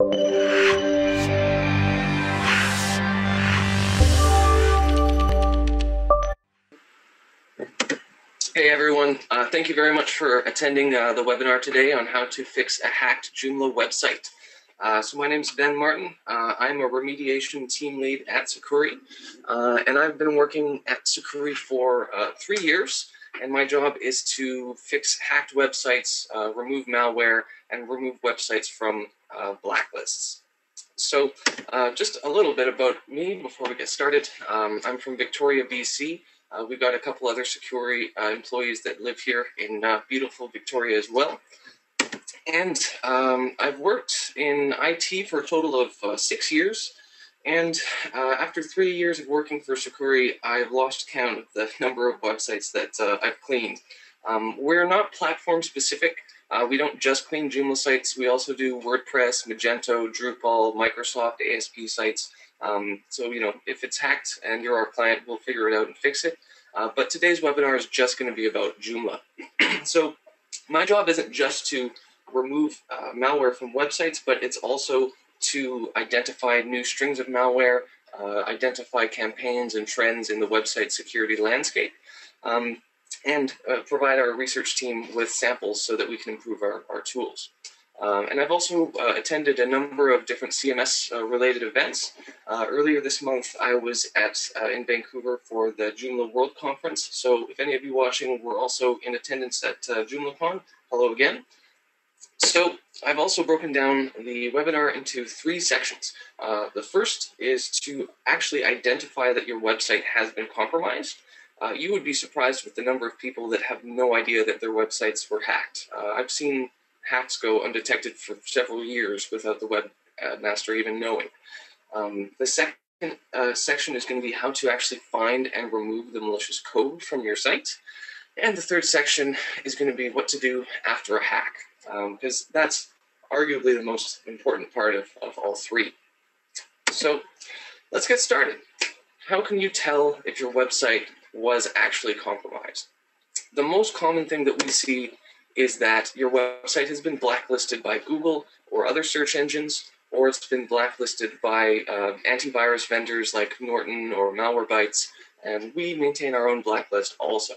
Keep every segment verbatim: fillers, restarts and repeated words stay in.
Hey everyone, uh, thank you very much for attending uh, the webinar today on how to fix a hacked Joomla website. Uh, so my name is Ben Martin. Uh, I'm a remediation team lead at Sucuri, uh, and I've been working at Sucuri for uh, three years. And my job is to fix hacked websites, uh, remove malware, and remove websites from uh, blacklists. So uh, just a little bit about me before we get started. Um, I'm from Victoria, B C. Uh, we've got a couple other Sucuri uh, employees that live here in uh, beautiful Victoria as well. And um, I've worked in I T for a total of uh, six years. And uh, after three years of working for Sucuri, I've lost count of the number of websites that uh, I've cleaned. Um, we're not platform specific. Uh, we don't just clean Joomla sites. We also do WordPress, Magento, Drupal, Microsoft, A S P sites. Um, so, you know, if it's hacked and you're our client, we'll figure it out and fix it. Uh, but today's webinar is just going to be about Joomla. So my job isn't just to remove uh, malware from websites, but it's also to identify new strings of malware, uh, identify campaigns and trends in the website security landscape, um, and uh, provide our research team with samples so that we can improve our, our tools. Uh, and I've also uh, attended a number of different C M S-related uh, events. Uh, earlier this month, I was at uh, in Vancouver for the Joomla World Conference. So if any of you watching were also in attendance at uh, JoomlaCon, hello again. So I've also broken down the webinar into three sections. Uh, the first is to actually identify that your website has been compromised. Uh, you would be surprised with the number of people that have no idea that their websites were hacked. Uh, I've seen hacks go undetected for several years without the webmaster even knowing. Um, the second uh, section is going to be how to actually find and remove the malicious code from your site. And the third section is going to be what to do after a hack, because um, that's arguably the most important part of, of all three. So let's get started. How can you tell if your website was actually compromised? The most common thing that we see is that your website has been blacklisted by Google or other search engines, or it's been blacklisted by uh, antivirus vendors like Norton or Malwarebytes, and we maintain our own blacklist also.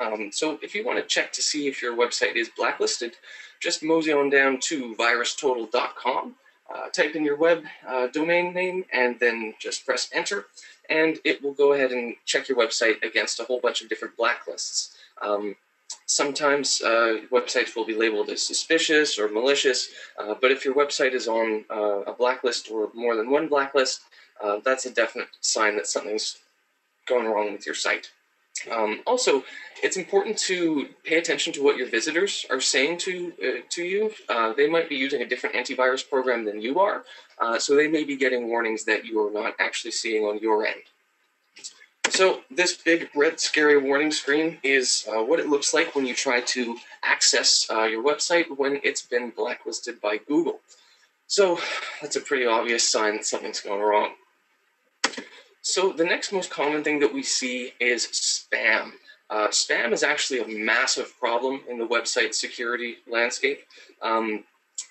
Um, so if you want to check to see if your website is blacklisted, just mosey on down to virus total dot com, uh, type in your web uh, domain name, and then just press enter, and it will go ahead and check your website against a whole bunch of different blacklists. Um, sometimes uh, websites will be labeled as suspicious or malicious, uh, but if your website is on uh, a blacklist or more than one blacklist, uh, that's a definite sign that something's going wrong with your site. Um, also, it's important to pay attention to what your visitors are saying to uh, to you. Uh, they might be using a different antivirus program than you are, uh, so they may be getting warnings that you are not actually seeing on your end. So this big red scary warning screen is uh, what it looks like when you try to access uh, your website when it's been blacklisted by Google. So that's a pretty obvious sign that something's going wrong. So the next most common thing that we see is spam. Uh, spam is actually a massive problem in the website security landscape. Um,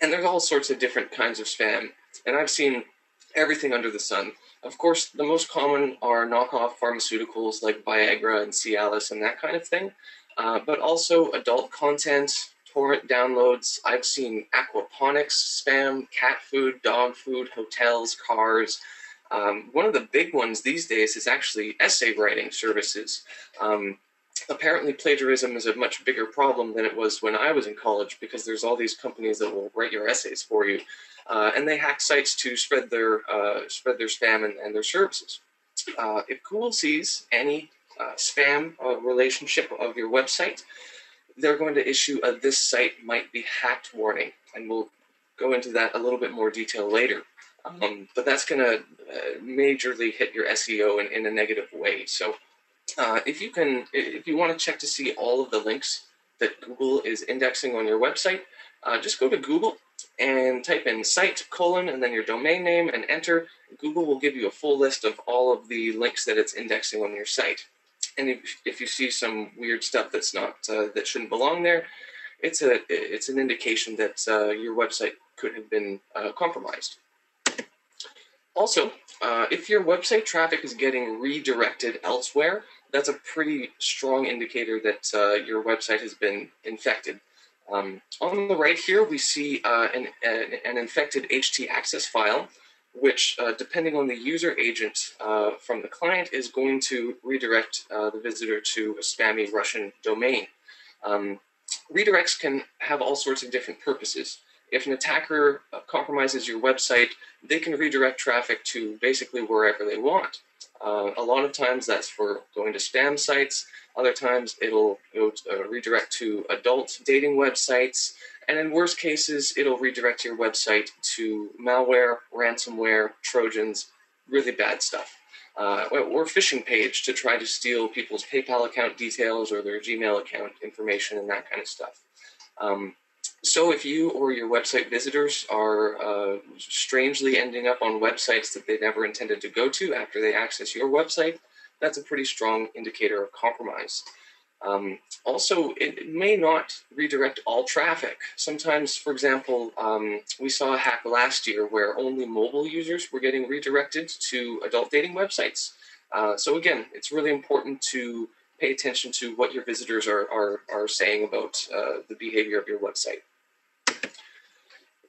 and there's all sorts of different kinds of spam. And I've seen everything under the sun. Of course, the most common are knockoff pharmaceuticals like Viagra and Cialis and that kind of thing. Uh, but also adult content, torrent downloads. I've seen aquaponics spam, cat food, dog food, hotels, cars. Um, one of the big ones these days is actually essay writing services. Um, apparently plagiarism is a much bigger problem than it was when I was in college, because there's all these companies that will write your essays for you. Uh, and they hack sites to spread their, uh, spread their spam and, and their services. Uh, if Google sees any uh, spam uh, relationship of your website, they're going to issue a "this site might be hacked" warning. And we'll go into that a little bit more detail later. Um, but that's going to uh, majorly hit your S E O in, in a negative way. So uh, if you can, if you want to check to see all of the links that Google is indexing on your website, uh, just go to Google and type in site colon and then your domain name and enter. Google will give you a full list of all of the links that it's indexing on your site. And if, if you see some weird stuff that's not uh, that shouldn't belong there, it's a it's an indication that uh, your website could have been uh, compromised. Also, uh, if your website traffic is getting redirected elsewhere, that's a pretty strong indicator that uh, your website has been infected. Um, on the right here, we see uh, an, an, an infected H T access file, which, uh, depending on the user agent uh, from the client, is going to redirect uh, the visitor to a spammy Russian domain. Um, redirects can have all sorts of different purposes. If an attacker uh, compromises your website, they can redirect traffic to basically wherever they want. Uh, a lot of times that's for going to spam sites. Other times it'll, it'll uh, redirect to adult dating websites. And in worst cases, it'll redirect your website to malware, ransomware, Trojans, really bad stuff. Uh, or phishing page to try to steal people's PayPal account details or their Gmail account information and that kind of stuff. Um, So if you or your website visitors are uh, strangely ending up on websites that they never intended to go to after they access your website, that's a pretty strong indicator of compromise. Um, also, it may not redirect all traffic. Sometimes, for example, um, we saw a hack last year where only mobile users were getting redirected to adult dating websites. Uh, so again, it's really important to pay attention to what your visitors are, are, are saying about uh, the behavior of your website.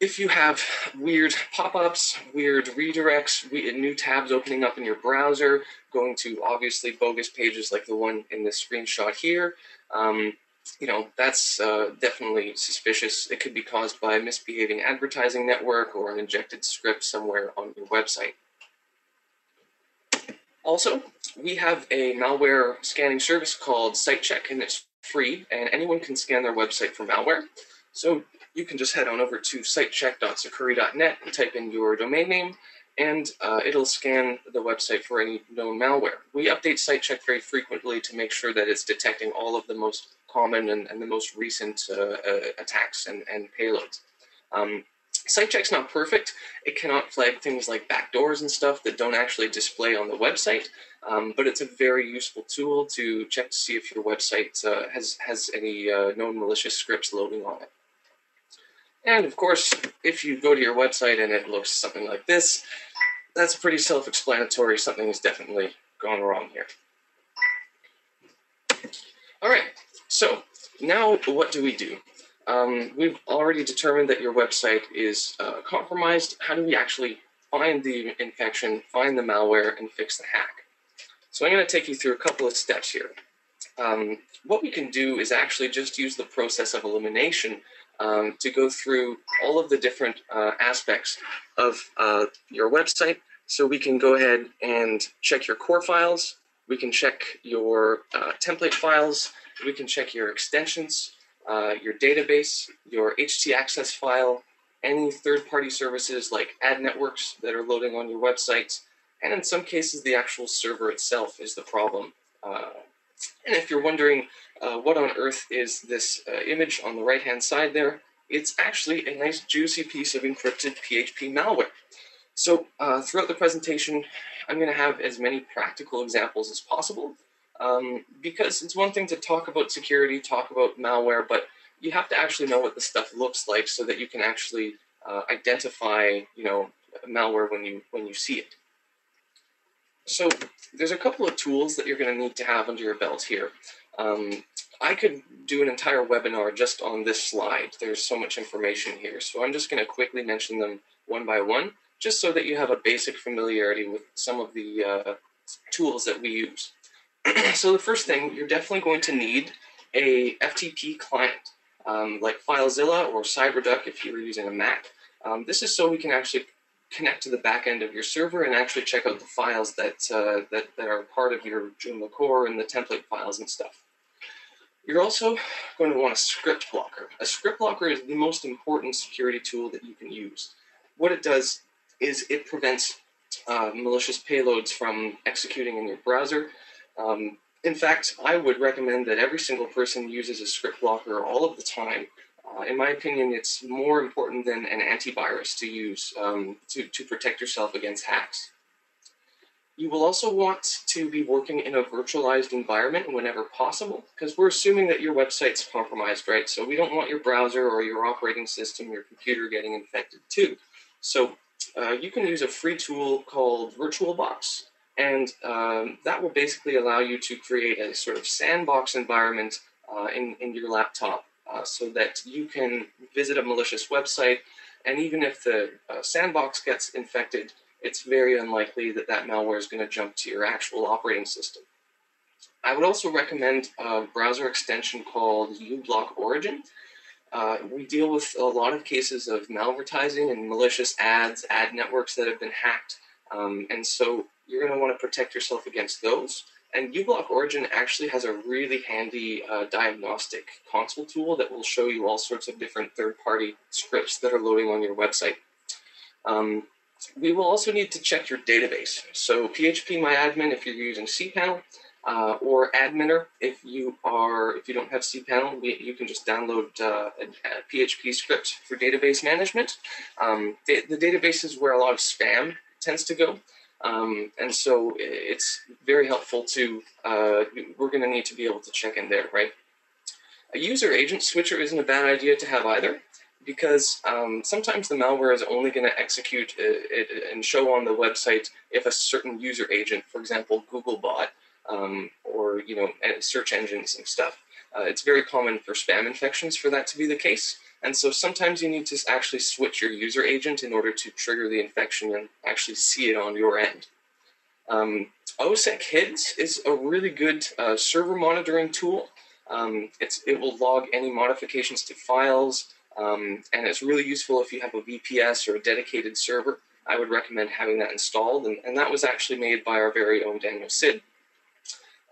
If you have weird pop-ups, weird redirects, we, new tabs opening up in your browser, going to obviously bogus pages like the one in this screenshot here, um, you know, that's uh, definitely suspicious. It could be caused by a misbehaving advertising network or an injected script somewhere on your website. Also, we have a malware scanning service called SiteCheck, and it's free, and anyone can scan their website for malware. So you can just head on over to sitecheck dot sucuri dot net and type in your domain name, and uh, it'll scan the website for any known malware. We update SiteCheck very frequently to make sure that it's detecting all of the most common and, and the most recent uh, uh, attacks and, and payloads. Um, SiteCheck's not perfect. It cannot flag things like backdoors and stuff that don't actually display on the website, um, but it's a very useful tool to check to see if your website uh, has, has any uh, known malicious scripts loading on it. And of course, if you go to your website and it looks something like this, that's pretty self-explanatory. Something has definitely gone wrong here. All right, so now what do we do? Um, we've already determined that your website is uh, compromised. How do we actually find the infection, find the malware, and fix the hack? So I'm going to take you through a couple of steps here. Um, what we can do is actually just use the process of elimination um, to go through all of the different uh, aspects of uh, your website. So we can go ahead and check your core files. We can check your uh, template files. We can check your extensions. Uh, your database, your H T access file, any third-party services like ad networks that are loading on your website, and in some cases the actual server itself is the problem. Uh, and if you're wondering uh, what on earth is this uh, image on the right-hand side there, it's actually a nice juicy piece of encrypted P H P malware. So uh, throughout the presentation, I'm going to have as many practical examples as possible. Um, because it's one thing to talk about security, talk about malware, but you have to actually know what the stuff looks like so that you can actually uh, identify, you know, malware when you when you see it. So there's a couple of tools that you're going to need to have under your belt here. Um, I could do an entire webinar just on this slide. There's so much information here, so I'm just going to quickly mention them one by one, just so that you have a basic familiarity with some of the uh, tools that we use. So the first thing, you're definitely going to need a F T P client, um, like FileZilla or CyberDuck if you're using a Mac. Um, this is so we can actually connect to the back end of your server and actually check out the files that, uh, that, that are part of your Joomla core and the template files and stuff. You're also going to want a script blocker. A script blocker is the most important security tool that you can use. What it does is it prevents uh, malicious payloads from executing in your browser. Um, in fact, I would recommend that every single person uses a script blocker all of the time. Uh, in my opinion, it's more important than an antivirus to use um, to, to protect yourself against hacks. You will also want to be working in a virtualized environment whenever possible, because we're assuming that your website's compromised, right? So we don't want your browser or your operating system, your computer getting infected too. So uh, you can use a free tool called VirtualBox, and um, that will basically allow you to create a sort of sandbox environment uh, in, in your laptop uh, so that you can visit a malicious website, and even if the uh, sandbox gets infected, it's very unlikely that that malware is going to jump to your actual operating system. I would also recommend a browser extension called uBlock Origin. Uh, we deal with a lot of cases of malvertising and malicious ads, ad networks that have been hacked, um, and so you're going to want to protect yourself against those. And uBlock Origin actually has a really handy uh, diagnostic console tool that will show you all sorts of different third-party scripts that are loading on your website. Um, We will also need to check your database. So phpMyAdmin if you're using cPanel, uh, or Adminer if you are if you don't have cPanel. We, you can just download uh, a, a P H P script for database management. Um, the, the database is where a lot of spam tends to go, um, and so it's very helpful to. Uh, we're going to need to be able to check in there, right? A user agent switcher isn't a bad idea to have either, because um, sometimes the malware is only going to execute it and show on the website if a certain user agent, for example, Googlebot, um, or, you know, search engines and stuff. Uh, it's very common for spam infections for that to be the case. And so sometimes you need to actually switch your user agent in order to trigger the infection and actually see it on your end. Um, OSSEC HIDS is a really good uh, server monitoring tool. Um, it's, it will log any modifications to files, Um, and it's really useful if you have a V P S or a dedicated server. I would recommend having that installed, and, and that was actually made by our very own Daniel Sid.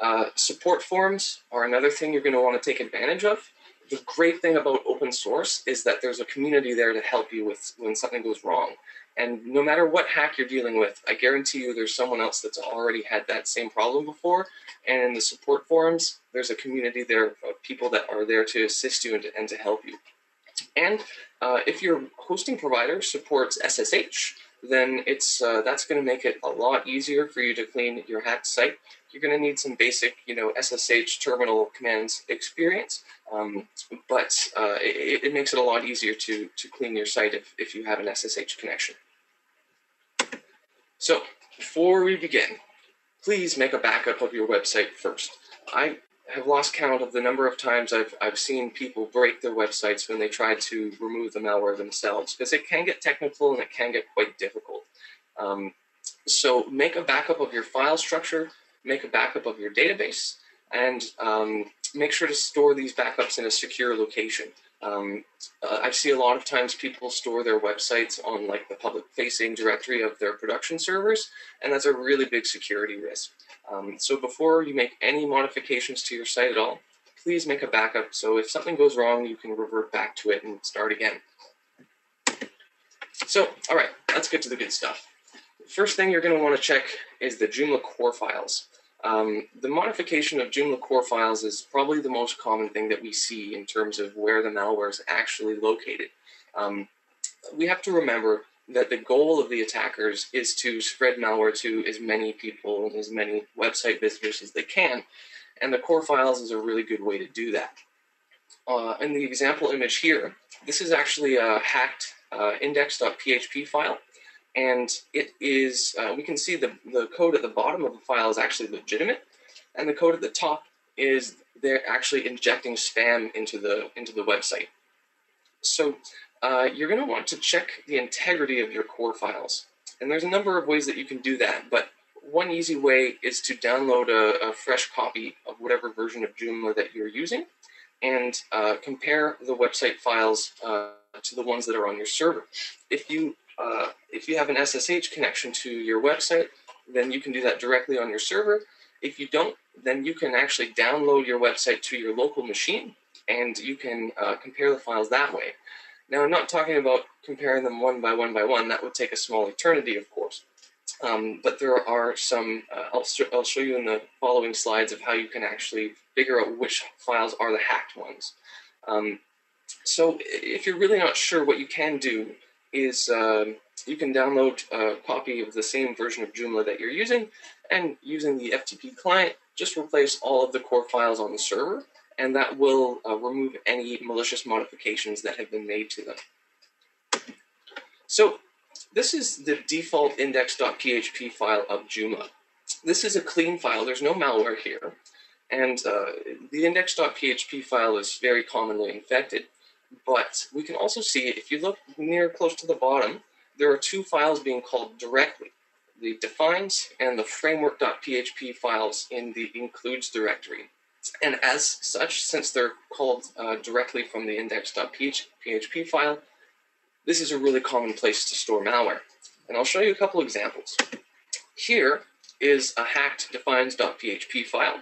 Uh, support forms are another thing you're going to want to take advantage of. The great thing about open source is that there's a community there to help you with when something goes wrong. And no matter what hack you're dealing with, I guarantee you there's someone else that's already had that same problem before. And in the support forums, there's a community there of people that are there to assist you and to, and to help you. And uh, if your hosting provider supports S S H, then it's uh, that's going to make it a lot easier for you to clean your hacked site. You're going to need some basic, you know, S S H terminal commands experience, um, but uh, it, it makes it a lot easier to to clean your site if if you have an S S H connection. So before we begin, please make a backup of your website first. I have lost count of the number of times I've, I've seen people break their websites when they try to remove the malware themselves, because it can get technical and it can get quite difficult. Um, so make a backup of your file structure, make a backup of your database, and um, make sure to store these backups in a secure location. Um, uh, I see a lot of times people store their websites on like the public-facing directory of their production servers, and that's a really big security risk. Um, so before you make any modifications to your site at all, please make a backup so if something goes wrong, you can revert back to it and start again. So, all right, let's get to the good stuff. First thing you're going to want to check is the Joomla core files. Um, the modification of Joomla core files is probably the most common thing that we see in terms of where the malware is actually located. Um, we have to remember that the goal of the attackers is to spread malware to as many people and as many website visitors as they can, and the core files is a really good way to do that. Uh, in the example image here, this is actually a hacked uh, index.php file, and it is, uh, we can see the, the code at the bottom of the file is actually legitimate, and the code at the top is they're actually injecting spam into the, into the website. So uh, you're going to want to check the integrity of your core files. And there's a number of ways that you can do that, but one easy way is to download a, a fresh copy of whatever version of Joomla that you're using, and uh, compare the website files uh, to the ones that are on your server. If you Uh, if you have an S S H connection to your website, then you can do that directly on your server. If you don't, then you can actually download your website to your local machine, and you can uh, compare the files that way. Now, I'm not talking about comparing them one by one by one. That would take a small eternity, of course. Um, but there are some, uh, I'll, I'll show you in the following slides of how you can actually figure out which files are the hacked ones. Um, so if you're really not sure what you can do, is um, you can download a copy of the same version of Joomla that you're using, and using the F T P client, just replace all of the core files on the server, and that will uh, remove any malicious modifications that have been made to them. So this is the default index.php file of Joomla. This is a clean file. There's no malware here. And uh, the index.php file is very commonly infected. But we can also see, if you look near close to the bottom, there are two files being called directly, the defines and the framework.php files in the includes directory. And as such, since they're called uh, directly from the index.php file, this is a really common place to store malware. And I'll show you a couple examples. Here is a hacked defines.php file.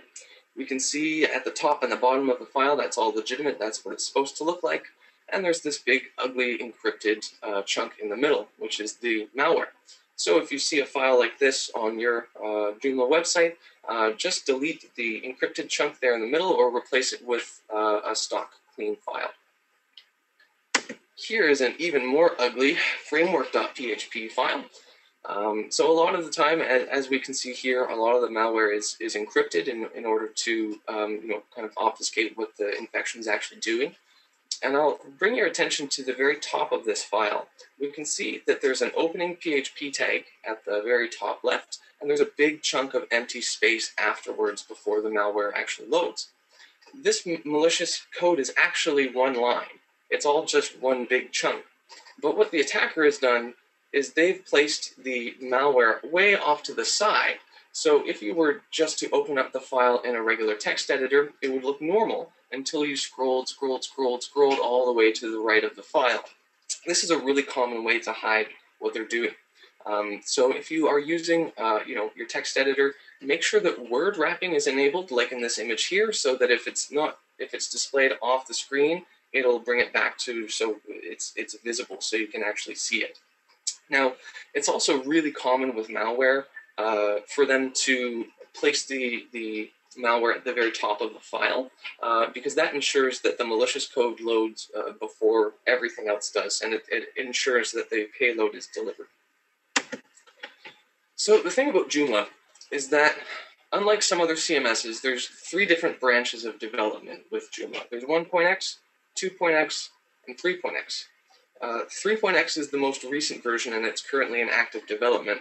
We can see at the top and the bottom of the file, that's all legitimate, that's what it's supposed to look like. And there's this big, ugly, encrypted uh, chunk in the middle, which is the malware. So if you see a file like this on your uh, Joomla website, uh, just delete the encrypted chunk there in the middle or replace it with uh, a stock clean file. Here is an even more ugly framework.php file. Um, so a lot of the time, as, as we can see here, a lot of the malware is, is encrypted in, in order to um, you know, kind of obfuscate what the infection is actually doing. And I'll bring your attention to the very top of this file. We can see that there's an opening P H P tag at the very top left, and there's a big chunk of empty space afterwards before the malware actually loads. This malicious code is actually one line. It's all just one big chunk. But what the attacker has done is they've placed the malware way off to the side. So if you were just to open up the file in a regular text editor, it would look normal until you scrolled, scrolled, scrolled, scrolled all the way to the right of the file. This is a really common way to hide what they're doing. Um, so if you are using uh, you know, your text editor, make sure that word wrapping is enabled, like in this image here, so that if it's not, if it's displayed off the screen, it'll bring it back to, so it's, it's visible, so you can actually see it. Now, it's also really common with malware Uh, for them to place the, the malware at the very top of the file, uh, because that ensures that the malicious code loads uh, before everything else does, and it, it ensures that the payload is delivered. So the thing about Joomla is that, unlike some other C M Ss, there's three different branches of development with Joomla. There's one point X, two point X, and three point X. Uh, three point X is the most recent version, and it's currently in active development.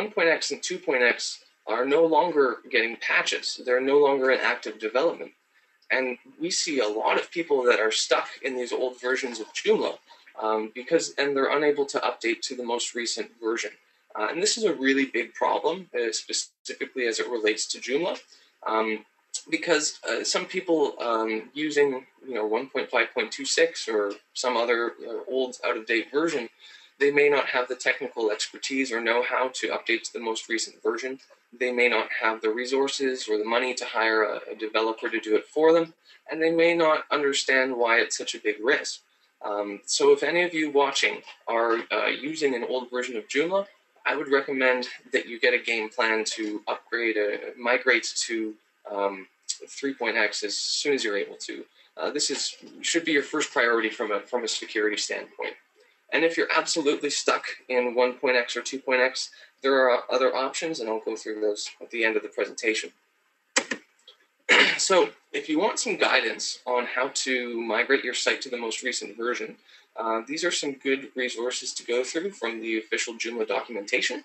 one point X and two point X are no longer getting patches. They're no longer in active development. And we see a lot of people that are stuck in these old versions of Joomla um, because, and they're unable to update to the most recent version. Uh, and this is a really big problem, uh, specifically as it relates to Joomla, um, because uh, some people um, using you know, one point five point two six or some other uh, old, out-of-date version, they may not have the technical expertise or know-how to update to the most recent version. They may not have the resources or the money to hire a, a developer to do it for them, and they may not understand why it's such a big risk. Um, so if any of you watching are uh, using an old version of Joomla, I would recommend that you get a game plan to upgrade, uh, migrate to um, three point X as soon as you're able to. Uh, this is should be your first priority from a, from a security standpoint. And if you're absolutely stuck in one point X or two point X, there are other options, and I'll go through those at the end of the presentation. So if you want some guidance on how to migrate your site to the most recent version, uh, these are some good resources to go through from the official Joomla documentation.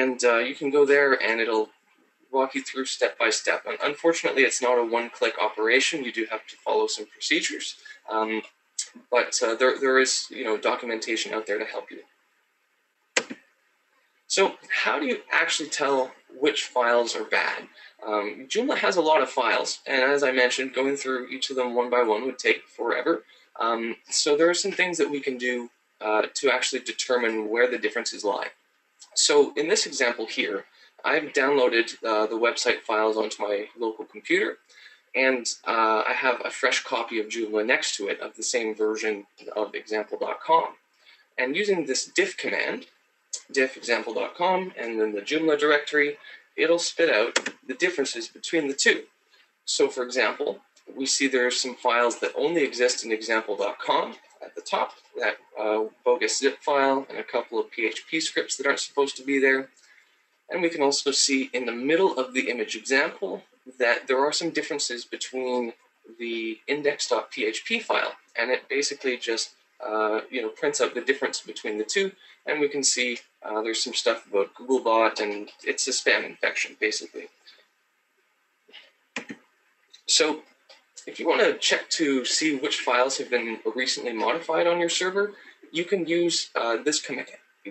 And uh, you can go there, and it'll walk you through step by step. And unfortunately, it's not a one-click operation. You do have to follow some procedures. Um, But uh, there, there is, you know, documentation out there to help you. So how do you actually tell which files are bad? Um, Joomla has a lot of files, and as I mentioned, going through each of them one by one would take forever. Um, so there are some things that we can do uh, to actually determine where the differences lie. So in this example here, I've downloaded uh, the website files onto my local computer. And uh, I have a fresh copy of Joomla next to it of the same version of example dot com. And using this diff command, diff example dot com, and then the Joomla directory, it'll spit out the differences between the two. So for example, we see there are some files that only exist in example dot com, at the top, that uh, bogus zip file and a couple of P H P scripts that aren't supposed to be there. And we can also see in the middle of the image example that there are some differences between the index.php file, and it basically just uh, you know, prints out the difference between the two, and we can see uh, there's some stuff about Googlebot, and it's a spam infection, basically. So if you want to check to see which files have been recently modified on your server, you can use uh, this, com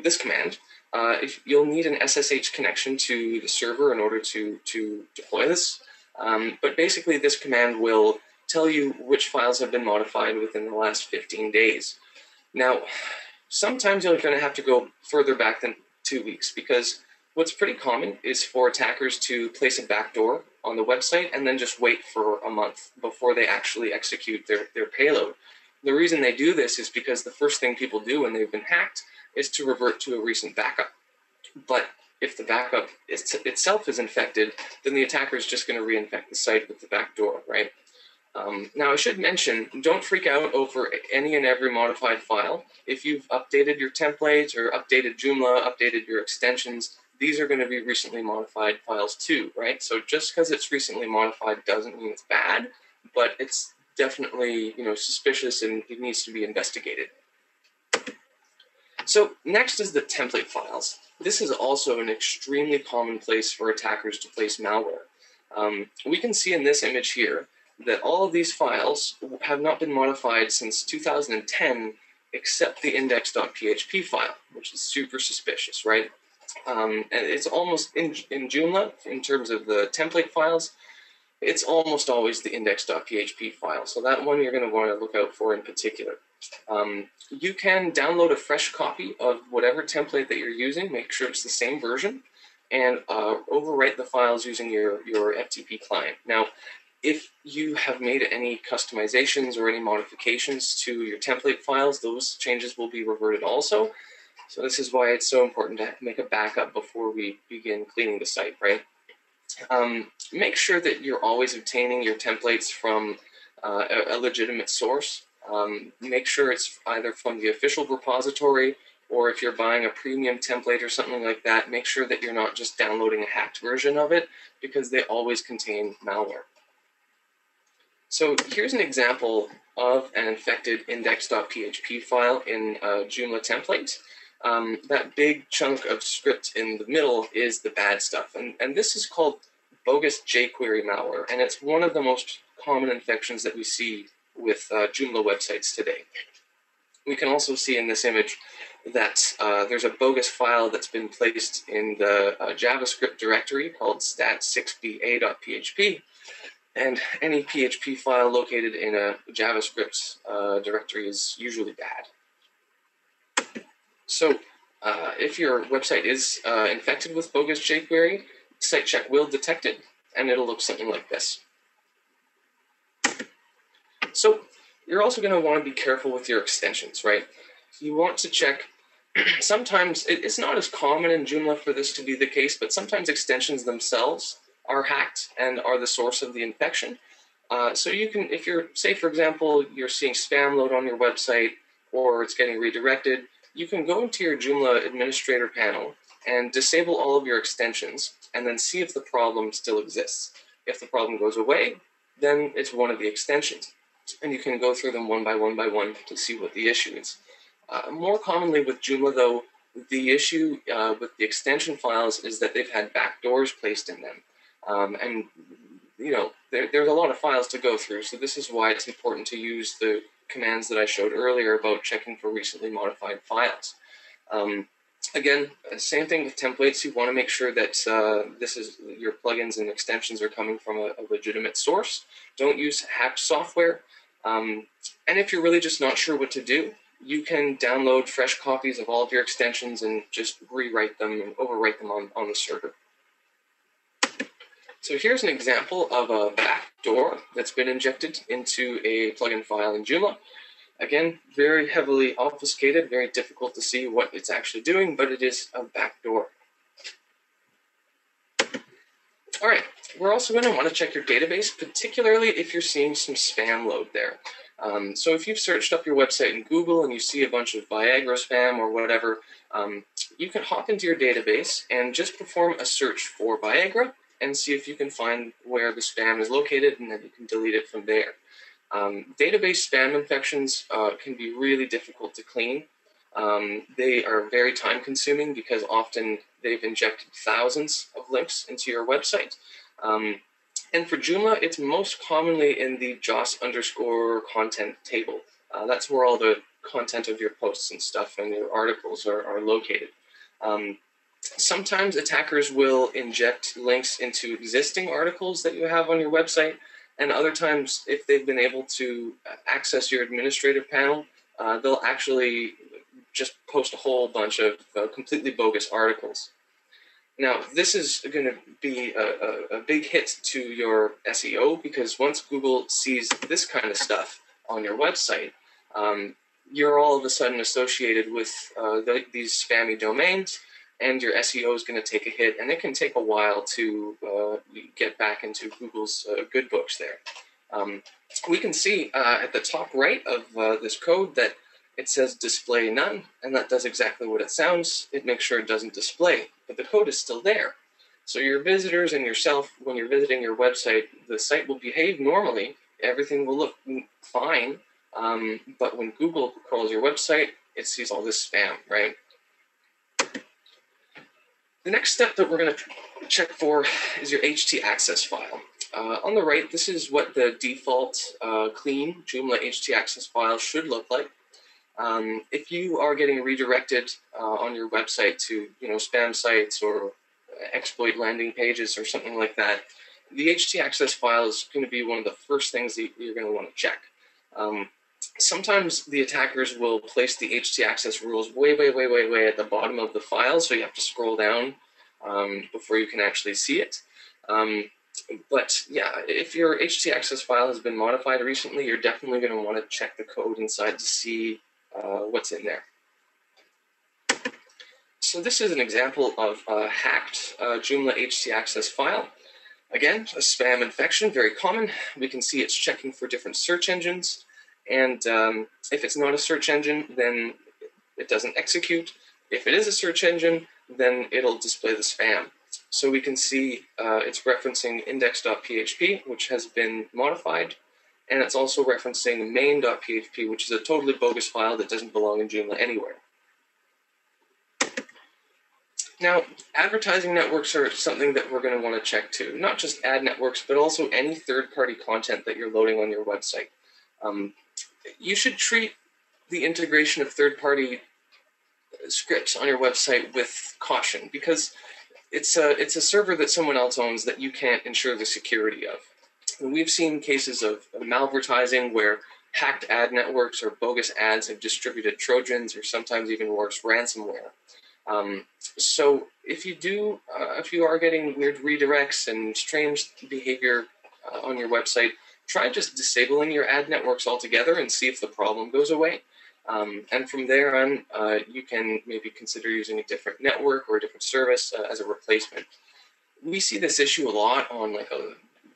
this command. Uh, if you'll need an S S H connection to the server in order to, to deploy this. Um, but basically this command will tell you which files have been modified within the last fifteen days. Now, sometimes you're going to have to go further back than two weeks, because what's pretty common is for attackers to place a backdoor on the website and then just wait for a month before they actually execute their, their payload. The reason they do this is because the first thing people do when they've been hacked is to revert to a recent backup. But if the backup is itself is infected, then the attacker is just going to reinfect the site with the backdoor, right? Um, now, I should mention, don't freak out over any and every modified file. If you've updated your templates or updated Joomla, updated your extensions, these are going to be recently modified files too, right? So just because it's recently modified doesn't mean it's bad, but it's definitely, you know, suspicious and it needs to be investigated. So next is the template files. This is also an extremely common place for attackers to place malware. Um, we can see in this image here that all of these files have not been modified since two thousand ten, except the index.php file, which is super suspicious, right? Um, and it's almost, in, in Joomla, in terms of the template files, it's almost always the index.php file. So that one you're going to want to look out for in particular. Um, you can download a fresh copy of whatever template that you're using, make sure it's the same version, and uh, overwrite the files using your, your F T P client. Now, if you have made any customizations or any modifications to your template files, those changes will be reverted also. So this is why it's so important to make a backup before we begin cleaning the site, right? Um, make sure that you're always obtaining your templates from uh, a, a legitimate source. Um, make sure it's either from the official repository, or if you're buying a premium template or something like that, make sure that you're not just downloading a hacked version of it, because they always contain malware. So here's an example of an infected index.php file in a Joomla template. Um, that big chunk of script in the middle is the bad stuff, and, and this is called bogus jQuery malware, and it's one of the most common infections that we see with uh, Joomla websites today. We can also see in this image that uh, there's a bogus file that's been placed in the uh, JavaScript directory called stat six b a dot p h p, and any P H P file located in a JavaScript uh, directory is usually bad. So uh, if your website is uh, infected with bogus jQuery, SiteCheck will detect it, and it'll look something like this. So you're also going to want to be careful with your extensions, right? You want to check, sometimes, it, it's not as common in Joomla for this to be the case, but sometimes extensions themselves are hacked and are the source of the infection. Uh, so you can, if you're, say for example, you're seeing spam load on your website or it's getting redirected, you can go into your Joomla administrator panel and disable all of your extensions and then see if the problem still exists. If the problem goes away, then it's one of the extensions. And you can go through them one by one by one to see what the issue is. Uh, more commonly with Joomla, though, the issue uh, with the extension files is that they've had backdoors placed in them. Um, and, you know, there, there's a lot of files to go through, so this is why it's important to use the commands that I showed earlier about checking for recently modified files. Um, again, same thing with templates. You want to make sure that uh, this is your plugins and extensions are coming from a, a legitimate source. Don't use hacked software. Um, and if you're really just not sure what to do, you can download fresh copies of all of your extensions and just rewrite them and overwrite them on, on the server. So here's an example of a backdoor that's been injected into a plugin file in Joomla. Again, very heavily obfuscated, very difficult to see what it's actually doing, but it is a backdoor. All right, we're also going to want to check your database, particularly if you're seeing some spam load there. Um, so if you've searched up your website in Google and you see a bunch of Viagra spam or whatever, um, you can hop into your database and just perform a search for Viagra and see if you can find where the spam is located, and then you can delete it from there. Um, database spam infections uh, can be really difficult to clean. Um, they are very time-consuming because often they've injected thousands of links into your website. Um, And for Joomla, it's most commonly in the J O S underscore content table. Uh, that's where all the content of your posts and stuff and your articles are, are located. Um, sometimes attackers will inject links into existing articles that you have on your website, and other times, if they've been able to access your administrative panel, uh, they'll actually just post a whole bunch of uh, completely bogus articles. Now, this is going to be a, a, a big hit to your S E O, because once Google sees this kind of stuff on your website, um, you're all of a sudden associated with uh, the, these spammy domains, and your S E O is going to take a hit, and it can take a while to uh, get back into Google's uh, good books there. Um, we can see uh, at the top right of uh, this code that it says display none, and that does exactly what it sounds. It makes sure it doesn't display, but the code is still there. So your visitors and yourself, when you're visiting your website, the site will behave normally. Everything will look fine, um, but when Google crawls your website, it sees all this spam, right? The next step that we're going to check for is your htaccess file. Uh, on the right, this is what the default uh, clean Joomla htaccess file should look like. Um, if you are getting redirected uh, on your website to, you know, spam sites or exploit landing pages or something like that, the htaccess file is going to be one of the first things that you're going to want to check. Um, sometimes the attackers will place the htaccess rules way, way, way, way, way at the bottom of the file, so you have to scroll down um, before you can actually see it. Um, But yeah, if your htaccess file has been modified recently, you're definitely going to want to check the code inside to see uh, what's in there. So this is an example of a hacked uh, Joomla htaccess file. Again, a spam infection, very common. We can see it's checking for different search engines. And um, if it's not a search engine, then it doesn't execute. If it is a search engine, then it'll display the spam. So we can see uh, it's referencing index dot P H P, which has been modified, and it's also referencing main dot P H P, which is a totally bogus file that doesn't belong in Joomla anywhere. Now, advertising networks are something that we're going to want to check too. Not just ad networks, but also any third-party content that you're loading on your website. Um, you should treat the integration of third-party scripts on your website with caution, because It's a, it's a server that someone else owns that you can't ensure the security of. And we've seen cases of malvertising where hacked ad networks or bogus ads have distributed Trojans or sometimes even worse, ransomware. Um, so if you do, uh, if you are getting weird redirects and strange behavior uh, on your website, try just disabling your ad networks altogether and see if the problem goes away. Um, and from there on, uh, you can maybe consider using a different network or a different service uh, as a replacement. We see this issue a lot on like a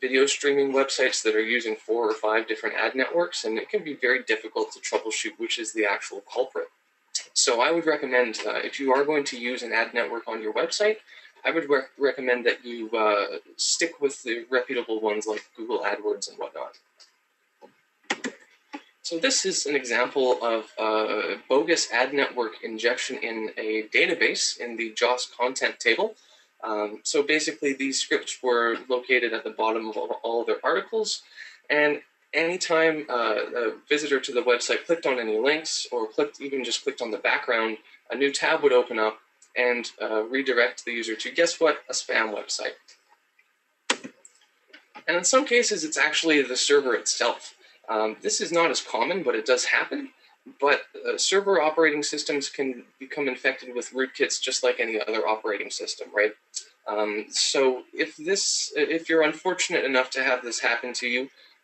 video streaming websites that are using four or five different ad networks, and it can be very difficult to troubleshoot which is the actual culprit. So I would recommend uh, if you are going to use an ad network on your website, I would re- recommend that you uh, stick with the reputable ones like Google AdWords and whatnot. So this is an example of uh, bogus ad network injection in a database in the J O S content table. Um, so basically these scripts were located at the bottom of all their articles, and anytime uh, a visitor to the website clicked on any links or clicked, even just clicked on the background, a new tab would open up and uh, redirect the user to, guess what, a spam website. And in some cases it's actually the server itself. Um, this is not as common, but it does happen. But uh, server operating systems can become infected with rootkits just like any other operating system, right? Um, so if this, if you're unfortunate enough to have this happen to you,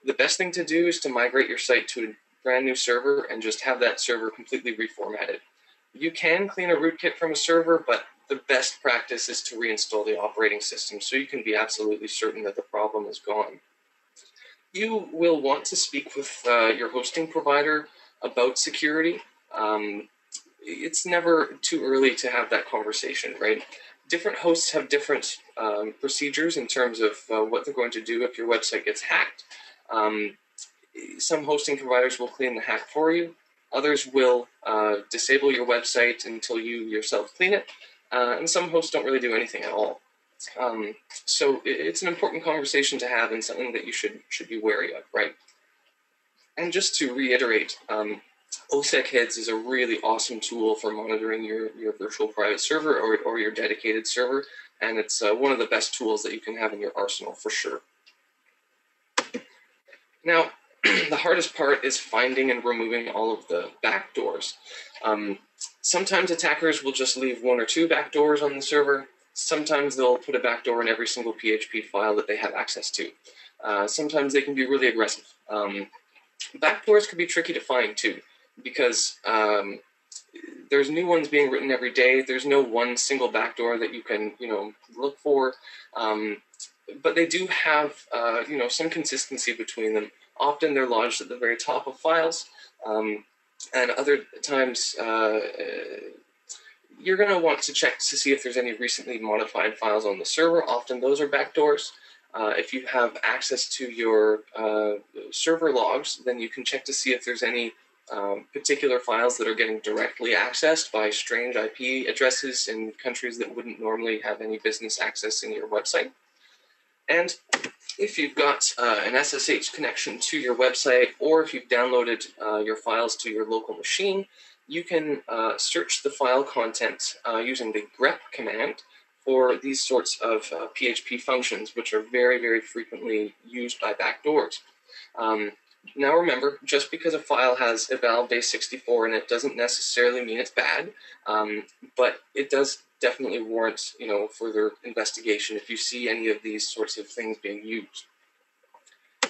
the best thing to do is to migrate your site to a brand new server and just have that server completely reformatted. You can clean a rootkit from a server, but the best practice is to reinstall the operating system so you can be absolutely certain that the problem is gone. you will want to speak with uh, your hosting provider about security. Um, it's never too early to have that conversation, right? Different hosts have different um, procedures in terms of uh, what they're going to do if your website gets hacked. Um, some hosting providers will clean the hack for you. Others will uh, disable your website until you yourself clean it. Uh, and some hosts don't really do anything at all. Um, so it's an important conversation to have and something that you should should be wary of, right? And just to reiterate, um, OSSEC HIDS is a really awesome tool for monitoring your, your virtual private server or, or your dedicated server, and it's uh, one of the best tools that you can have in your arsenal for sure. Now, the hardest part is finding and removing all of the backdoors. Um, sometimes attackers will just leave one or two backdoors on the server. Sometimes they'll put a backdoor in every single P H P file that they have access to. Uh, sometimes they can be really aggressive. Um, backdoors can be tricky to find too, because um, there's new ones being written every day. There's no one single backdoor that you can, you know, look for. Um, but they do have, uh, you know, some consistency between them. Often they're lodged at the very top of files, um, and other times. Uh, You're going to want to check to see if there's any recently modified files on the server. Often those are backdoors. Uh, if you have access to your uh, server logs, then you can check to see if there's any um, particular files that are getting directly accessed by strange I P addresses in countries that wouldn't normally have any business accessing your website. And if you've got uh, an S S H connection to your website, or if you've downloaded uh, your files to your local machine, you can uh, search the file content uh, using the grep command for these sorts of uh, P H P functions, which are very, very frequently used by backdoors. Um, now remember, just because a file has eval base sixty-four in it doesn't necessarily mean it's bad, um, but it does definitely warrant, you know, further investigation if you see any of these sorts of things being used.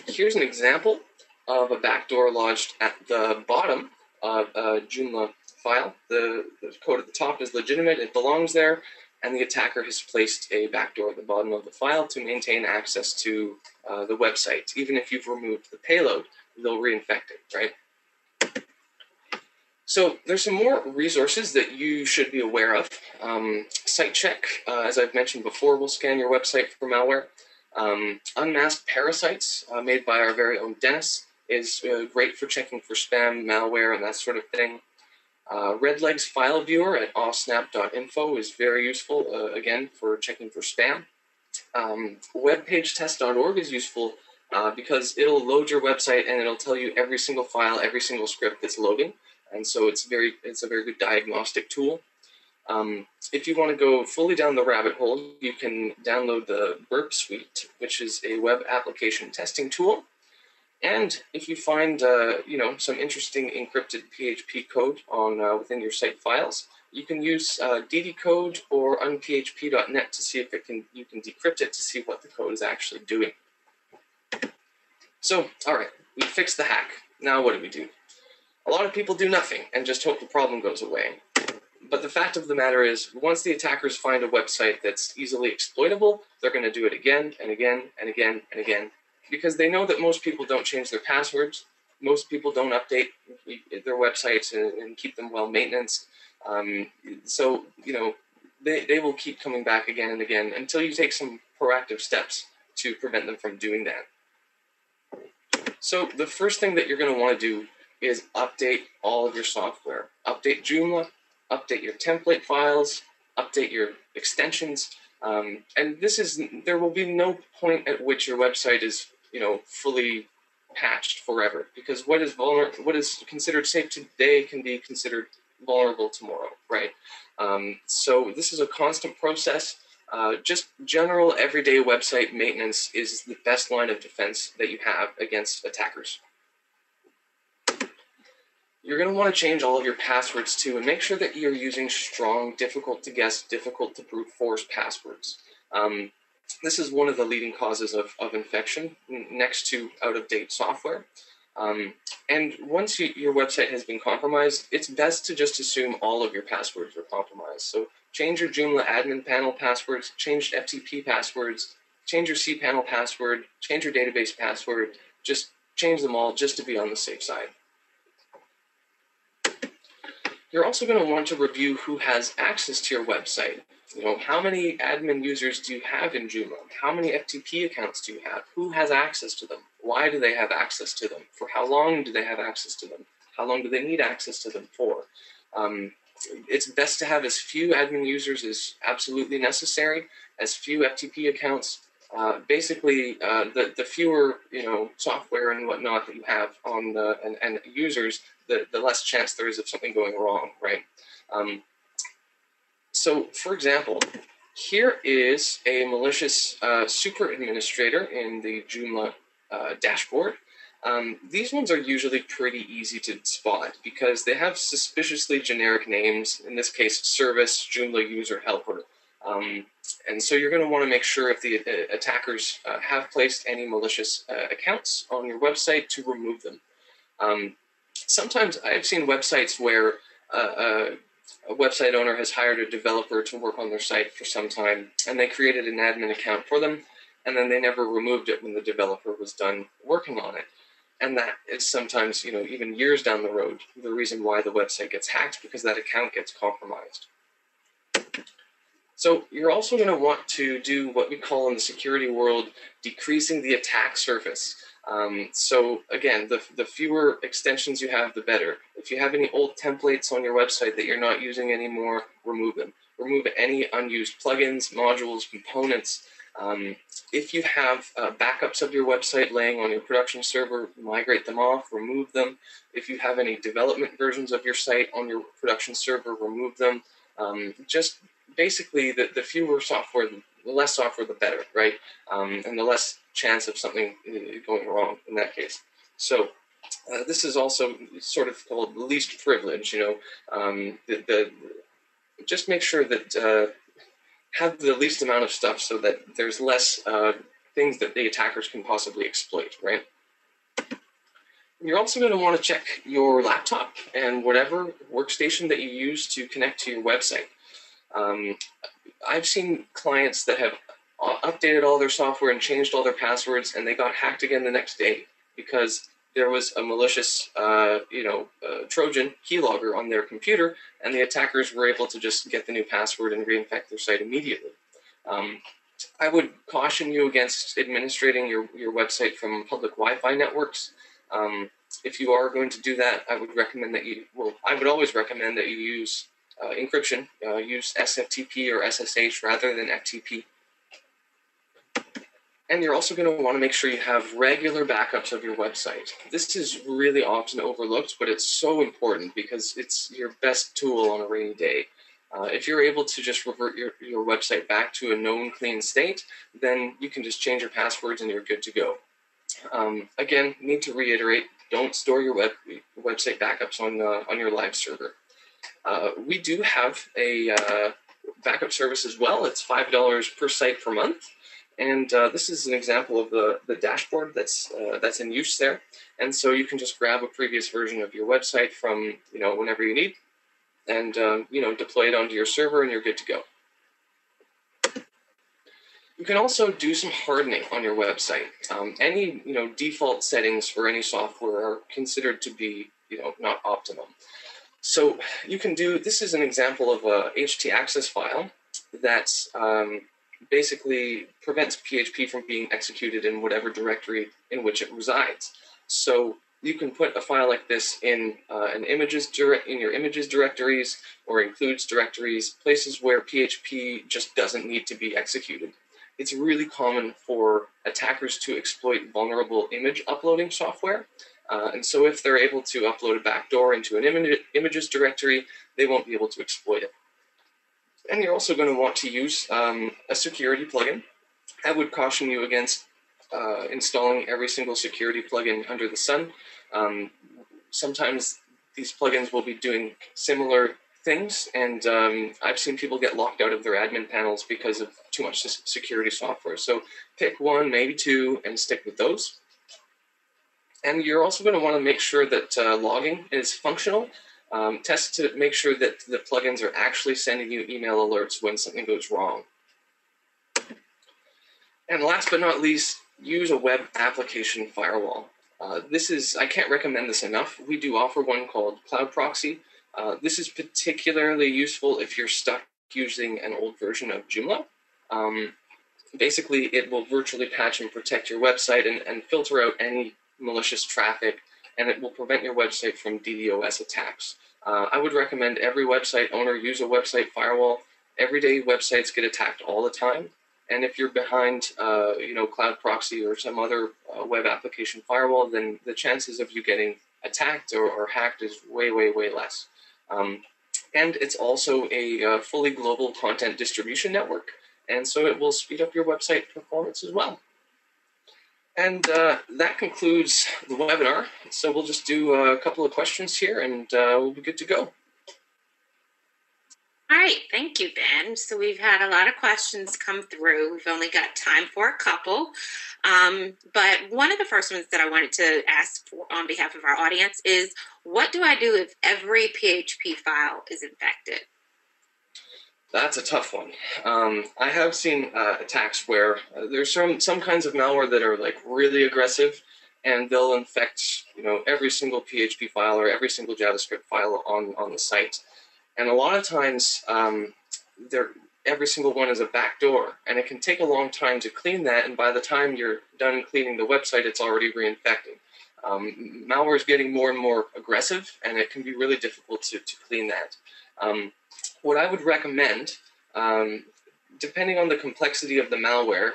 Here's an example of a backdoor lodged at the bottom of a Joomla file. The, the code at the top is legitimate, it belongs there, and the attacker has placed a backdoor at the bottom of the file to maintain access to uh, the website. Even if you've removed the payload, they'll reinfect it, right? So there's some more resources that you should be aware of. Um, SiteCheck, uh, as I've mentioned before, will scan your website for malware. Um, Unmasked Parasites, uh, made by our very own Dennis, is uh, great for checking for spam, malware, and that sort of thing. Uh, Redleg's file viewer at awsnap dot info is very useful, uh, again, for checking for spam. Um, webpagetest dot org is useful uh, because it'll load your website and it'll tell you every single file, every single script that's loading. And so it's, very, it's a very good diagnostic tool. Um, if you want to go fully down the rabbit hole, you can download the Burp Suite, which is a web application testing tool. And if you find, uh, you know, some interesting encrypted P H P code on uh, within your site files, you can use uh, ddcode or unphp dot net to see if it can you can decrypt it to see what the code is actually doing. So, all right, we fixed the hack. Now what do we do? A lot of people do nothing and just hope the problem goes away. But the fact of the matter is, once the attackers find a website that's easily exploitable, they're going to do it again and again and again and again. Because they know that most people don't change their passwords, most people don't update their websites and, and keep them well maintained. Um, so, you know, they, they will keep coming back again and again until you take some proactive steps to prevent them from doing that. So the first thing that you're going to want to do is update all of your software. Update Joomla, update your template files, update your extensions. Um, and this is, there will be no point at which your website is, you know, fully patched forever, because what is vulnerable, what is considered safe today can be considered vulnerable tomorrow, right? Um, so this is a constant process. Uh, just general everyday website maintenance is the best line of defense that you have against attackers. You're going to want to change all of your passwords too, and make sure that you're using strong, difficult to guess, difficult to brute force passwords. Um, this is one of the leading causes of, of infection, next to out-of-date software. Um, and once you, your website has been compromised, it's best to just assume all of your passwords are compromised. So change your Joomla admin panel passwords, change F T P passwords, change your cPanel password, change your database password, Just change them all just to be on the safe side. You're also going to want to review who has access to your website. You know, how many admin users do you have in Joomla? How many F T P accounts do you have? Who has access to them? Why do they have access to them? For how long do they have access to them? How long do they need access to them for? Um, it's best to have as few admin users as absolutely necessary, as few F T P accounts. Uh, basically, uh, the, the fewer, you know, software and whatnot that you have on the, and, and users, the, the less chance there is of something going wrong, right? Um, so, for example, here is a malicious uh, super administrator in the Joomla uh, dashboard. Um, these ones are usually pretty easy to spot because they have suspiciously generic names, in this case, service, Joomla user helper. Um, and so you're going to want to make sure if the uh, attackers uh, have placed any malicious uh, accounts on your website to remove them. Um, sometimes I've seen websites where uh, a website owner has hired a developer to work on their site for some time, and they created an admin account for them, and then they never removed it when the developer was done working on it. And that is sometimes, you know, even years down the road, the reason why the website gets hacked, because that account gets compromised. So you're also going to want to do what we call in the security world, decreasing the attack surface. Um, so again, the, the fewer extensions you have, the better. If you have any old templates on your website that you're not using anymore, remove them. Remove any unused plugins, modules, components. Um, if you have uh, backups of your website laying on your production server, migrate them off, remove them. If you have any development versions of your site on your production server, remove them. Um, just basically, the, the fewer software, the less software, the better, right? Um, and the less chance of something going wrong in that case. So uh, this is also sort of called least privilege, you know. Um, the, the, just make sure that... Uh, have the least amount of stuff so that there's less uh, things that the attackers can possibly exploit, right? You're also going to want to check your laptop and whatever workstation that you use to connect to your website. Um, I've seen clients that have updated all their software and changed all their passwords, and they got hacked again the next day because there was a malicious, uh, you know, uh, Trojan keylogger on their computer, and the attackers were able to just get the new password and reinfect their site immediately. Um, I would caution you against administrating your, your website from public Wi-Fi networks. Um, if you are going to do that, I would recommend that you, well, I would always recommend that you use uh, encryption, uh, use S F T P or S S H rather than F T P. And you're also going to want to make sure you have regular backups of your website. This is really often overlooked, but it's so important because it's your best tool on a rainy day. Uh, if you're able to just revert your, your website back to a known clean state, then you can just change your passwords and you're good to go. Um, again, need to reiterate, don't store your web, website backups on, uh, on your live server. Uh, we do have a uh, backup service as well. It's five dollars per site per month. And uh, this is an example of the, the dashboard that's, uh, that's in use there. And so you can just grab a previous version of your website from, you know, whenever you need and, uh, you know, deploy it onto your server and you're good to go. You can also do some hardening on your website. Um, any, you know, default settings for any software are considered to be, you know, not optimum. So you can do, this is an example of a H T access file that's, um, basically prevents P H P from being executed in whatever directory in which it resides. So you can put a file like this in uh, an images in your images directories or includes directories, places where P H P just doesn't need to be executed. It's really common for attackers to exploit vulnerable image uploading software. Uh, and so if they're able to upload a backdoor into an image images directory, they won't be able to exploit it. And you're also going to want to use um, a security plugin. I would caution you against uh, installing every single security plugin under the sun. Um, sometimes these plugins will be doing similar things, and um, I've seen people get locked out of their admin panels because of too much security software. So pick one, maybe two, and stick with those. And you're also going to want to make sure that uh, logging is functional. Um, test to make sure that the plugins are actually sending you email alerts when something goes wrong. And last but not least, use a web application firewall. Uh, this is, I can't recommend this enough. We do offer one called Cloud Proxy. Uh, this is particularly useful if you're stuck using an old version of Joomla. Um, basically, it will virtually patch and protect your website and, and filter out any malicious traffic, and it will prevent your website from DDoS attacks. Uh, I would recommend every website owner use a website firewall. Everyday websites get attacked all the time. And if you're behind, uh, you know, Cloud Proxy or some other uh, web application firewall, then the chances of you getting attacked or, or hacked is way, way, way less. Um, and it's also a uh, fully global content distribution network. And so it will speed up your website performance as well. And uh, that concludes the webinar. So we'll just do a couple of questions here and uh, we'll be good to go. All right, thank you, Ben. So we've had a lot of questions come through. We've only got time for a couple. Um, but one of the first ones that I wanted to ask for on behalf of our audience is, what do I do if every P H P file is infected? That's a tough one. Um, I have seen uh, attacks where uh, there's some, some kinds of malware that are like really aggressive, and they'll infect, you know, every single P H P file or every single JavaScript file on, on the site. And a lot of times, um, every single one is a backdoor, and it can take a long time to clean that, and by the time you're done cleaning the website, it's already reinfected. Um, malware is getting more and more aggressive, and it can be really difficult to, to clean that. Um, What I would recommend, um, depending on the complexity of the malware,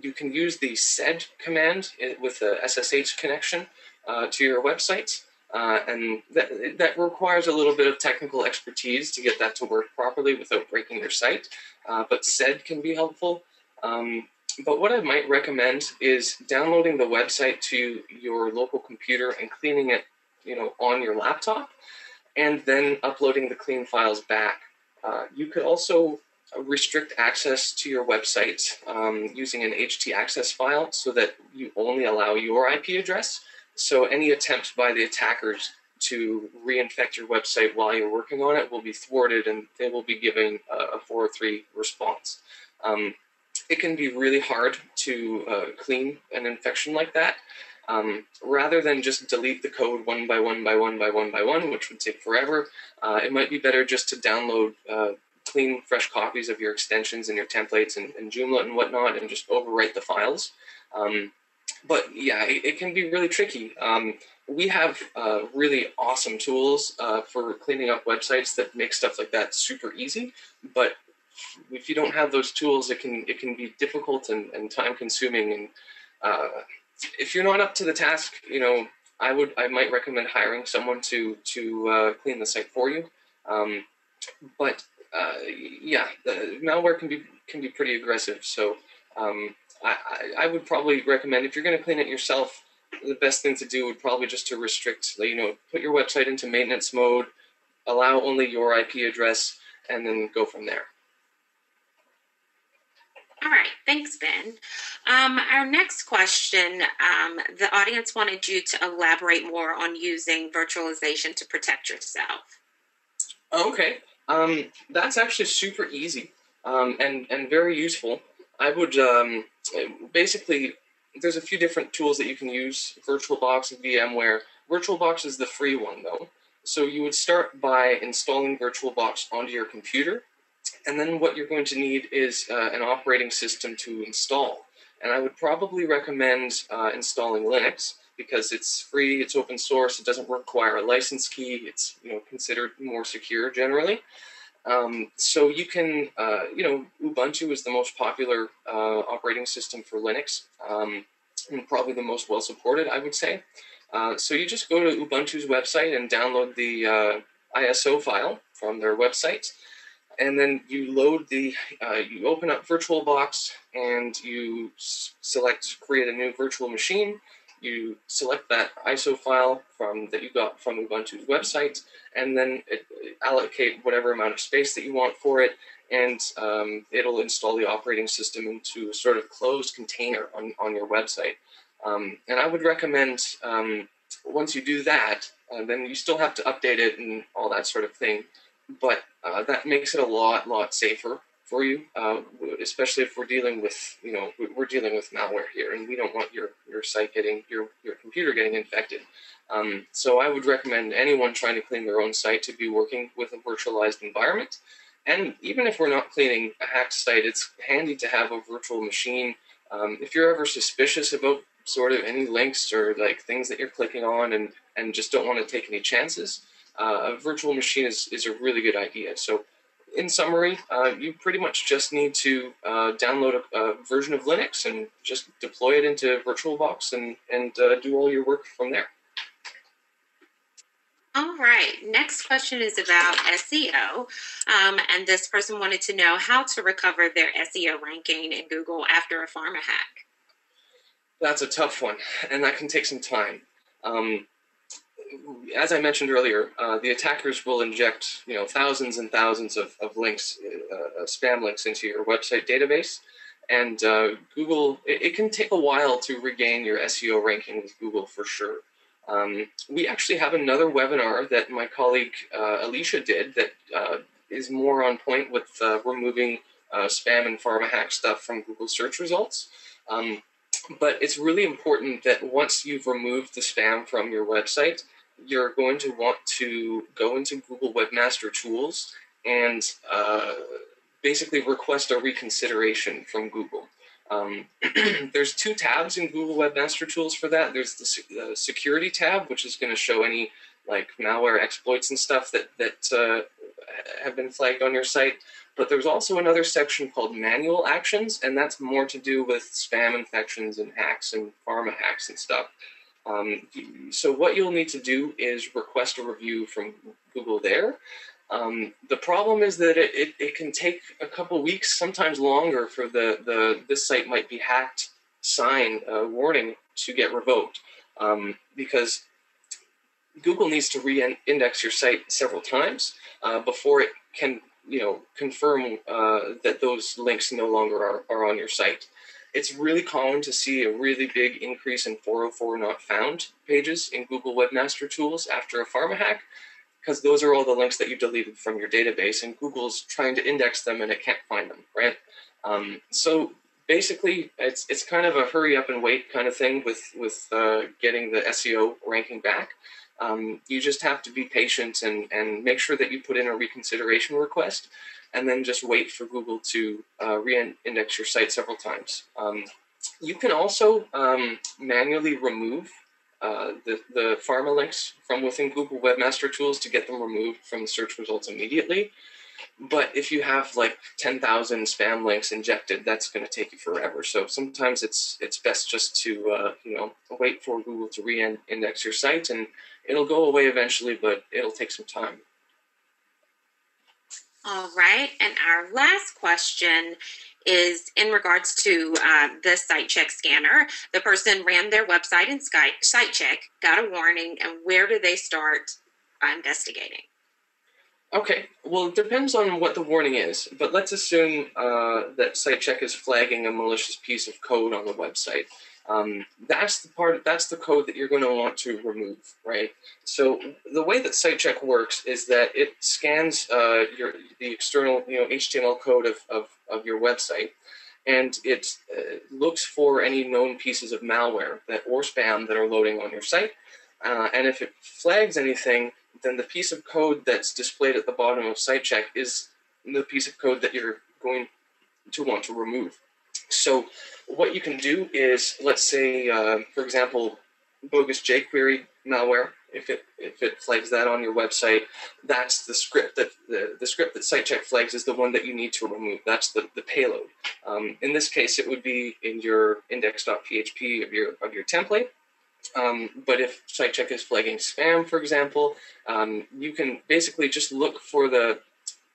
you can use the sed command with a S S H connection uh, to your website, uh, and that, that requires a little bit of technical expertise to get that to work properly without breaking your site, uh, but sed can be helpful. Um, but what I might recommend is downloading the website to your local computer and cleaning it, you know, on your laptop, and then uploading the clean files back. Uh, you could also restrict access to your website um, using an H T access file so that you only allow your I P address. So any attempts by the attackers to reinfect your website while you're working on it will be thwarted, and they will be given a, a four oh three response. Um, it can be really hard to uh, clean an infection like that. Um, rather than just delete the code one by one by one by one by one, which would take forever, uh, it might be better just to download uh, clean, fresh copies of your extensions and your templates and, and Joomla and whatnot, and just overwrite the files. Um, but yeah, it, it can be really tricky. Um, we have uh, really awesome tools uh, for cleaning up websites that make stuff like that super easy, but if you don't have those tools, it can it can be difficult and, and time-consuming, and uh, if you're not up to the task, you know, I would, I might recommend hiring someone to to uh, clean the site for you. Um, but uh, yeah, the malware can be can be pretty aggressive. So um, I, I would probably recommend, if you're going to clean it yourself, the best thing to do would probably just to restrict, you know, put your website into maintenance mode, allow only your I P address, and then go from there. All right, thanks, Ben. Um, our next question, um, the audience wanted you to elaborate more on using virtualization to protect yourself. Okay, um, that's actually super easy um, and, and very useful. I would um, basically, there's a few different tools that you can use, VirtualBox and VMware. VirtualBox is the free one, though. So you would start by installing VirtualBox onto your computer. And then what you're going to need is uh, an operating system to install. And I would probably recommend uh, installing Linux, because it's free, it's open source, it doesn't require a license key, it's, you know, considered more secure generally. Um, so you can, uh, you know, Ubuntu is the most popular uh, operating system for Linux, um, and probably the most well supported, I would say. Uh, so you just go to Ubuntu's website and download the uh, I S O file from their website. And then you load the, uh, you open up VirtualBox and you select create a new virtual machine. You select that I S O file from that you got from Ubuntu's website, and then it, it allocate whatever amount of space that you want for it, and um, it'll install the operating system into a sort of closed container on, on your website. Um, and I would recommend um, once you do that, uh, then you still have to update it and all that sort of thing. But uh, that makes it a lot, lot safer for you, uh, especially if we're dealing with, you know, we're dealing with malware here, and we don't want your, your site getting, your, your computer getting infected. Um, so I would recommend anyone trying to clean their own site to be working with a virtualized environment. And even if we're not cleaning a hacked site, it's handy to have a virtual machine. Um, if you're ever suspicious about sort of any links or like things that you're clicking on and, and just don't want to take any chances, uh, a virtual machine is, is a really good idea. So in summary, uh, you pretty much just need to uh, download a, a version of Linux and just deploy it into VirtualBox and, and uh, do all your work from there. All right, next question is about S E O, um, and this person wanted to know how to recover their S E O ranking in Google after a pharma hack. That's a tough one, and that can take some time. Um, as I mentioned earlier, uh, the attackers will inject, you know, thousands and thousands of, of links, uh, spam links into your website database, and uh, Google, it, it can take a while to regain your S E O ranking with Google for sure. Um, we actually have another webinar that my colleague uh, Alicia did that uh, is more on point with uh, removing uh, spam and pharma hack stuff from Google search results. Um, but it's really important that once you've removed the spam from your website, you're going to want to go into Google Webmaster Tools and uh, basically request a reconsideration from Google. Um, there's two tabs in Google Webmaster Tools for that. There's the, the security tab, which is going to show any like malware exploits and stuff that, that uh, have been flagged on your site. But there's also another section called manual actions, and that's more to do with spam infections and hacks and pharma hacks and stuff. Um, so what you'll need to do is request a review from Google there. Um, the problem is that it, it, it can take a couple weeks, sometimes longer, for the, the this site might be hacked sign uh, warning to get revoked, um, because Google needs to re-index your site several times uh, before it can, you know, confirm uh, that those links no longer are, are on your site. It's really common to see a really big increase in four oh four not found pages in Google Webmaster Tools after a pharma hack, because those are all the links that you deleted from your database, and Google's trying to index them and it can't find them, right? Um, so basically, it's it's kind of a hurry up and wait kind of thing with, with uh, getting the S E O ranking back. Um, you just have to be patient and, and make sure that you put in a reconsideration request, and then just wait for Google to uh, re-index your site several times. Um, you can also um, manually remove Uh, the, the pharma links from within Google Webmaster Tools to get them removed from the search results immediately. But if you have like ten thousand spam links injected, that's going to take you forever. So sometimes it's it's best just to, uh, you know, wait for Google to re-index your site, and it'll go away eventually, but it'll take some time. All right. And our last question is in regards to uh, the site check scanner. The person ran their website and Skype site check, got a warning, and where do they start investigating? Okay, well, it depends on what the warning is, but let's assume uh, that site check is flagging a malicious piece of code on the website. Um, that's the part, that's the code that you're going to want to remove, right? So the way that SiteCheck works is that it scans uh, your, the external, you know, H T M L code of, of, of your website, and it uh, looks for any known pieces of malware that, or spam that are loading on your site. Uh, and if it flags anything, then the piece of code that's displayed at the bottom of SiteCheck is the piece of code that you're going to want to remove. So what you can do is, let's say, uh, for example, bogus jQuery malware, if it, if it flags that on your website, that's the script that the, the script that SiteCheck flags is the one that you need to remove. That's the, the payload. Um, in this case, it would be in your index.php of your, of your template. Um, but if SiteCheck is flagging spam, for example, um, you can basically just look for the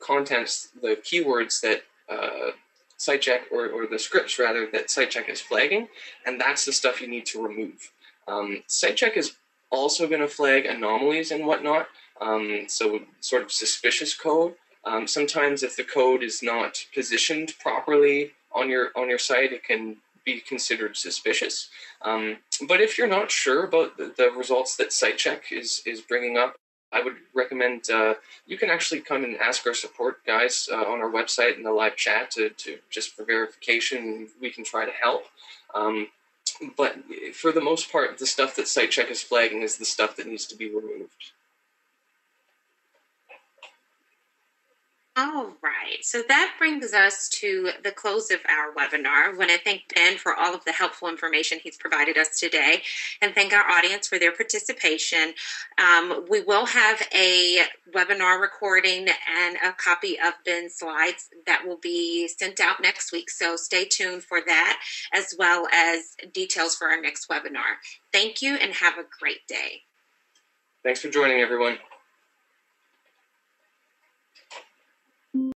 contents, the keywords that uh, SiteCheck or, or the scripts rather that SiteCheck is flagging, and that's the stuff you need to remove. Um, SiteCheck is also going to flag anomalies and whatnot, um, so sort of suspicious code. Um, sometimes if the code is not positioned properly on your on your site, it can be considered suspicious. Um, but if you're not sure about the, the results that SiteCheck is is bringing up, I would recommend uh, you can actually come and ask our support guys uh, on our website in the live chat to, to just for verification. We can try to help. Um, but for the most part, the stuff that SiteCheck is flagging is the stuff that needs to be removed. All right, so that brings us to the close of our webinar. I want to thank Ben for all of the helpful information he's provided us today, and thank our audience for their participation. Um, we will have a webinar recording and a copy of Ben's slides that will be sent out next week, so stay tuned for that, as well as details for our next webinar. Thank you, and have a great day. Thanks for joining, everyone.